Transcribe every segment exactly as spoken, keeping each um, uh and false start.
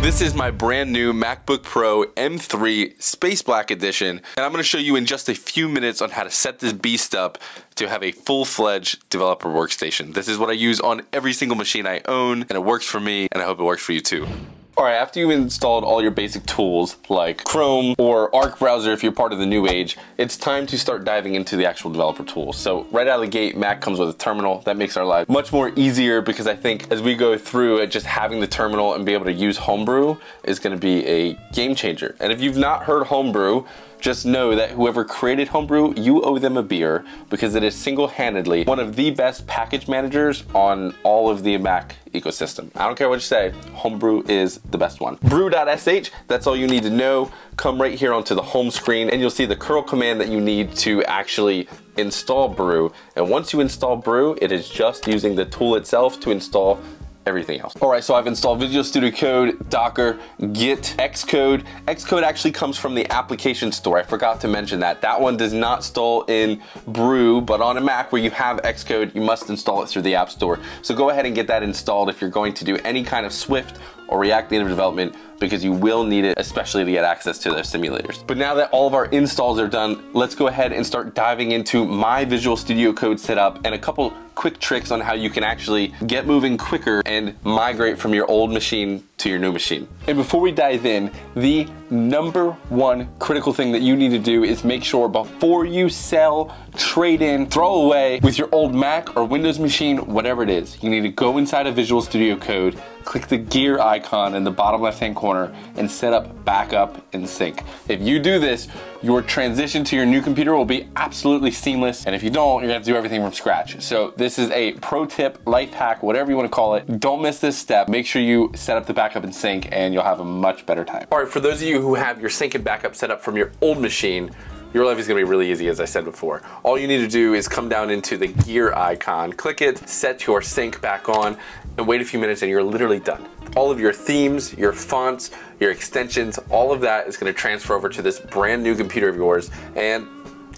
This is my brand new MacBook Pro M three Space Black Edition, and I'm gonna show you in just a few minutes on how to set this beast up to have a full-fledged developer workstation. This is what I use on every single machine I own, and it works for me, and I hope it works for you too. All right, after you've installed all your basic tools like Chrome or Arc browser if you're part of the new age, it's time to start diving into the actual developer tools. So right out of the gate, Mac comes with a terminal. That makes our lives much more easier because I think as we go through it, just having the terminal and be able to use Homebrew is gonna be a game changer. And if you've not heard Homebrew, just know that whoever created Homebrew, you owe them a beer because it is single-handedly one of the best package managers on all of the Mac ecosystem. I don't care what you say, Homebrew is the best one. brew dot S H, that's all you need to know. Come right here onto the home screen and you'll see the curl command that you need to actually install Brew. And once you install Brew, it is just using the tool itself to install everything else. All right, so I've installed Visual Studio Code, Docker, Git, Xcode. Xcode actually comes from the application store. I forgot to mention that. That one does not install in Brew, but on a Mac where you have Xcode, you must install it through the App Store. So go ahead and get that installed if you're going to do any kind of Swift or React Native development, because you will need it, especially to get access to their simulators. But now that all of our installs are done, let's go ahead and start diving into my Visual Studio Code setup and a couple quick tricks on how you can actually get moving quicker and migrate from your old machine to your new machine. And before we dive in, the number one critical thing that you need to do is make sure before you sell, trade in, throw away with your old Mac or Windows machine, whatever it is, you need to go inside of Visual Studio Code, click the gear icon in the bottom left-hand corner and set up backup and sync. If you do this, your transition to your new computer will be absolutely seamless. And if you don't, you're gonna have to do everything from scratch. So this is a pro tip, life hack, whatever you wanna call it. Don't miss this step. Make sure you set up the backup and sync and you'll have a much better time. All right, for those of you who have your sync and backup set up from your old machine, your life is gonna be really easy, as I said before. All you need to do is come down into the gear icon, click it, set your sync back on, and wait a few minutes and you're literally done. All of your themes, your fonts, your extensions, all of that is gonna transfer over to this brand new computer of yours and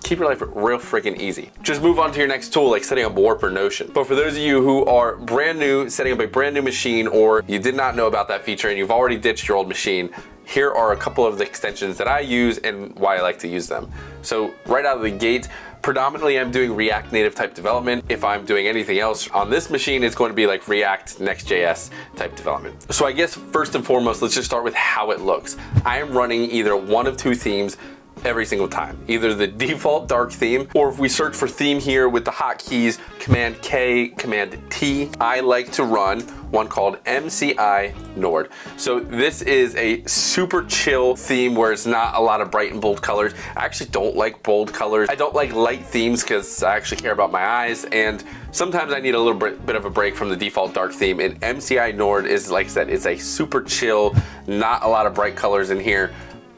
keep your life real freaking easy. Just move on to your next tool like setting up Warp or Notion. But for those of you who are brand new, setting up a brand new machine, or you did not know about that feature and you've already ditched your old machine, here are a couple of the extensions that I use and why I like to use them. So right out of the gate, predominantly I'm doing React Native type development. If I'm doing anything else on this machine, it's going to be like React, Next.js type development. So I guess first and foremost, let's just start with how it looks. I am running either one of two themes every single time, either the default dark theme, or if we search for theme here with the hotkeys, Command K, Command T, I like to run one called M C I Nord. So this is a super chill theme where it's not a lot of bright and bold colors. I actually don't like bold colors. I don't like light themes because I actually care about my eyes, and sometimes I need a little bit, bit of a break from the default dark theme, and M C I Nord is, like I said, it's a super chill, not a lot of bright colors in here.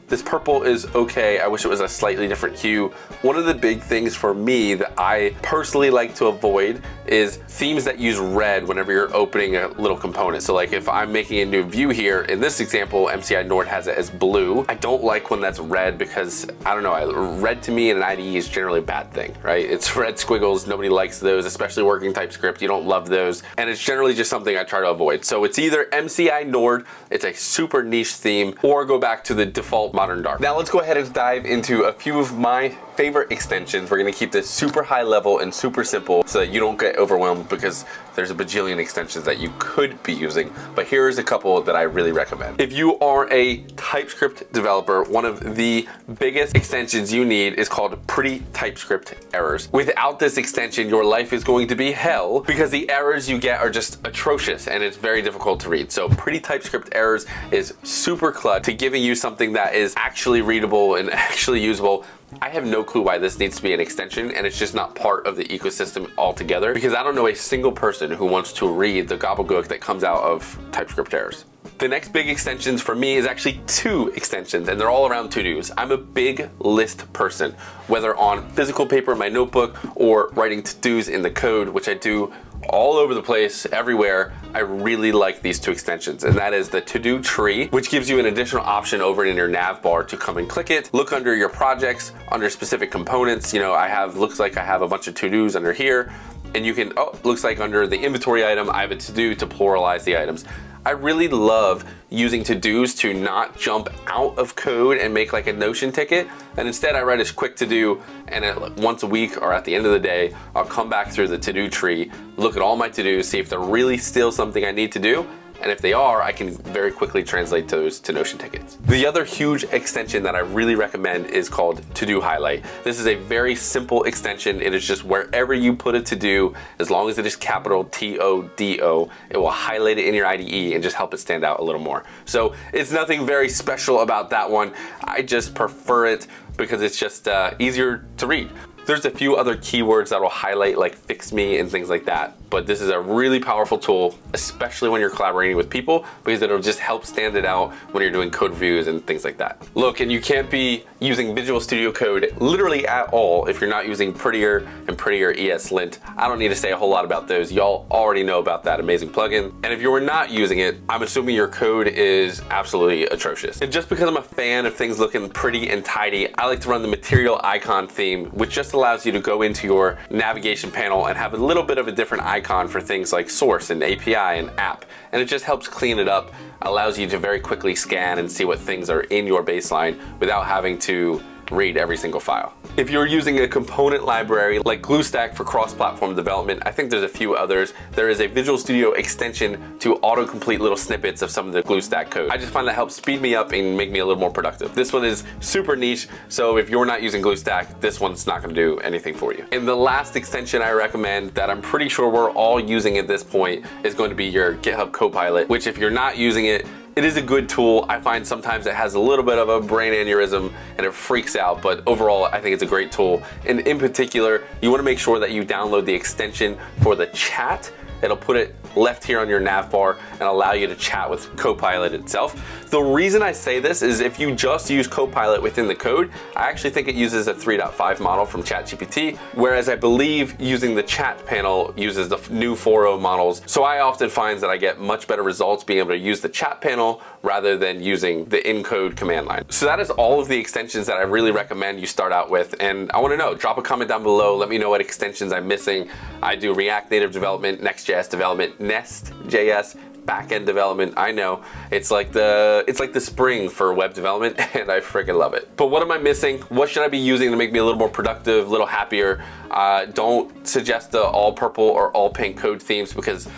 This purple is okay. I wish it was a slightly different hue. One of the big things for me that I personally like to avoid is themes that use red whenever you're opening a little component. So like if I'm making a new view here, in this example, M C I Nord has it as blue. I don't like when that's red because, I don't know, red to me in an I D E is generally a bad thing, right? It's red squiggles, nobody likes those, especially working TypeScript, you don't love those. And it's generally just something I try to avoid. So it's either M C I Nord, it's a super niche theme, or go back to the default Modern Dark. Now let's go ahead and dive into a few of my favorite extensions. We're gonna keep this super high level and super simple so that you don't get overwhelmed because there's a bajillion extensions that you could be using, but here's a couple that I really recommend. If you are a TypeScript developer, one of the biggest extensions you need is called Pretty TypeScript Errors. Without this extension, your life is going to be hell because the errors you get are just atrocious and it's very difficult to read. So Pretty TypeScript Errors is super clutch to giving you something that is actually readable and actually usable. I have no clue why this needs to be an extension and it's just not part of the ecosystem altogether because I don't know a single person who wants to read the gobbledygook that comes out of TypeScript errors. The next big extensions for me is actually two extensions and they're all around to-dos. I'm a big list person, whether on physical paper in my notebook or writing to-dos in the code, which I do all over the place, everywhere. I really like these two extensions, and that is the To-Do Tree, which gives you an additional option over in your nav bar to come and click it, look under your projects, under specific components. You know, I have, looks like I have a bunch of to-dos under here, and you can, oh, looks like under the inventory item, I have a to-do to pluralize the items. I really love using to-dos to not jump out of code and make like a Notion ticket. And instead I write a quick to-do, and at, like, once a week or at the end of the day, I'll come back through the to-do tree, look at all my to-dos, see if they're really still something I need to do. And if they are, I can very quickly translate those to Notion tickets. The other huge extension that I really recommend is called To-Do Highlight. This is a very simple extension. It is just wherever you put a to-do, as long as it is capital T O D O, it will highlight it in your I D E and just help it stand out a little more. So it's nothing very special about that one. I just prefer it because it's just uh, easier to read. There's a few other keywords that will highlight, like fix me and things like that, but this is a really powerful tool, especially when you're collaborating with people, because it'll just help stand it out when you're doing code reviews and things like that. Look, and you can't be using Visual Studio Code literally at all if you're not using Prettier and Prettier ESLint. I don't need to say a whole lot about those. Y'all already know about that amazing plugin. And if you were not using it, I'm assuming your code is absolutely atrocious. And just because I'm a fan of things looking pretty and tidy, I like to run the Material icon theme, which just allows you to go into your navigation panel and have a little bit of a different icon for things like source and A P I and app. And it just helps clean it up, allows you to very quickly scan and see what things are in your baseline without having to read every single file. If you're using a component library like GlueStack for cross-platform development, I think there's a few others. There is a Visual Studio extension to autocomplete little snippets of some of the GlueStack code. I just find that helps speed me up and make me a little more productive. This one is super niche, so if you're not using GlueStack, this one's not gonna do anything for you. And the last extension I recommend that I'm pretty sure we're all using at this point is going to be your GitHub Copilot, which if you're not using it, it is a good tool. I find sometimes it has a little bit of a brain aneurysm and it freaks out, but overall I think it's a great tool. And in particular, you wanna make sure that you download the extension for the chat. It'll put it left here on your nav bar and allow you to chat with Copilot itself. The reason I say this is if you just use Copilot within the code, I actually think it uses a three point five model from ChatGPT, whereas I believe using the chat panel uses the new four point oh models. So I often find that I get much better results being able to use the chat panel rather than using the in-code command line. So that is all of the extensions that I really recommend you start out with. And I wanna know, drop a comment down below, let me know what extensions I'm missing. I do React Native development, Next.js development, Nest.js, backend development. I know it's like the it's like the spring for web development, and I freaking love it. But what am I missing? What should I be using to make me a little more productive, a little happier? Uh, don't suggest the all purple or all pink code themes, because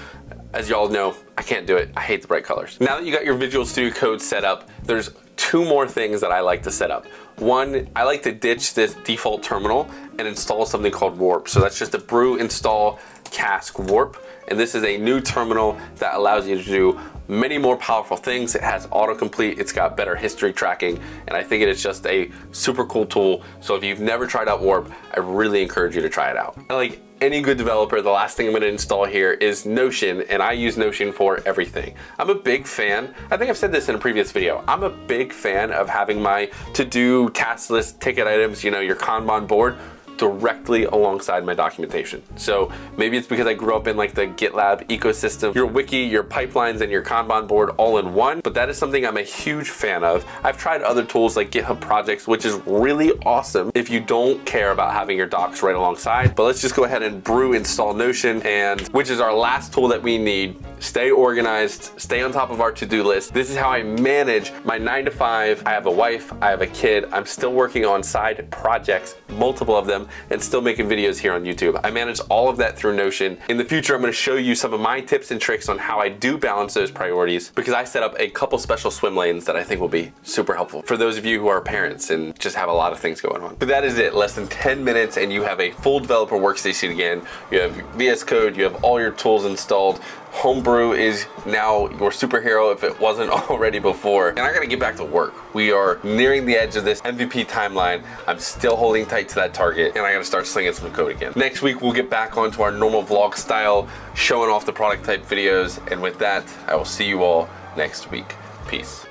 as y'all know, I can't do it. I hate the bright colors. Now that you got your Visual Studio Code set up, there's two more things that I like to set up. One, I like to ditch this default terminal and install something called Warp. So that's just a brew install cask warp. And this is a new terminal that allows you to do many more powerful things. It has autocomplete, it's got better history tracking, and I think it is just a super cool tool. So if you've never tried out Warp, I really encourage you to try it out. And like any good developer, the last thing I'm gonna install here is Notion, and I use Notion for everything. I'm a big fan, I think I've said this in a previous video, I'm a big fan of having my to-do, task list, ticket items, you know, your Kanban board, directly alongside my documentation. So maybe it's because I grew up in like the GitLab ecosystem, your wiki, your pipelines, and your Kanban board all in one, but that is something I'm a huge fan of. I've tried other tools like GitHub Projects, which is really awesome if you don't care about having your docs right alongside, but let's just go ahead and brew install Notion, and which is our last tool that we need. Stay organized, stay on top of our to-do list. This is how I manage my nine to five. I have a wife, I have a kid, I'm still working on side projects, multiple of them, and still making videos here on YouTube. I manage all of that through Notion. In the future, I'm gonna show you some of my tips and tricks on how I do balance those priorities, because I set up a couple special swim lanes that I think will be super helpful for those of you who are parents and just have a lot of things going on. But that is it, less than ten minutes and you have a full developer workstation again. You have V S Code, you have all your tools installed. Homebrew is now your superhero if it wasn't already before. And I gotta get back to work. We are nearing the edge of this M V P timeline. I'm still holding tight to that target, and I gotta start slinging some code again. Next week, we'll get back onto our normal vlog style, showing off the product type videos. And with that, I will see you all next week. Peace.